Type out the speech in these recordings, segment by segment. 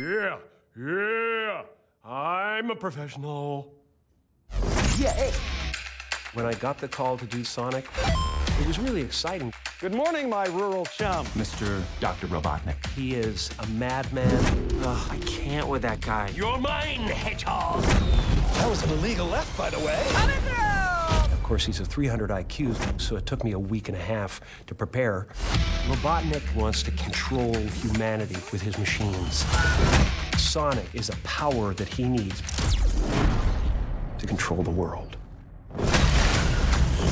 Yeah, I'm a professional. Yay! When I got the call to do Sonic, it was really exciting. Good morning, my rural chum. Mr. Dr. Robotnik. He is a madman. Ugh, I can't with that guy. You're mine, Hedgehog! That was an illegal left, by the way. Coming through! Of course, he's a 300 IQ, so it took me a week and a half to prepare. Robotnik wants to control humanity with his machines. Sonic is a power that he needs to control the world.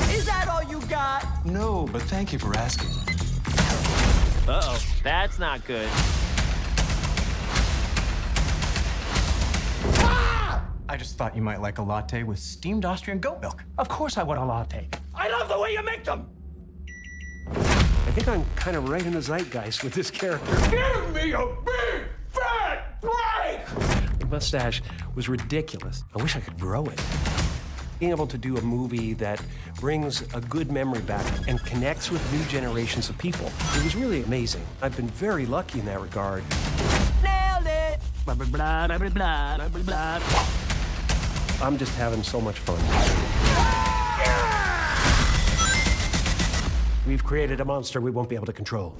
Is that all you got? No, but thank you for asking. Uh-oh, that's not good. Ah! I just thought you might like a latte with steamed Austrian goat milk. Of course I want a latte. I love the way you make them! I think I'm kind of right in the zeitgeist with this character. Give me a big, fat break! The mustache was ridiculous. I wish I could grow it. Being able to do a movie that brings a good memory back and connects with new generations of people, it was really amazing. I've been very lucky in that regard. Nailed it! Blah, blah, blah, blah, blah, blah, blah, blah. I'm just having so much fun. We've created a monster we won't be able to control.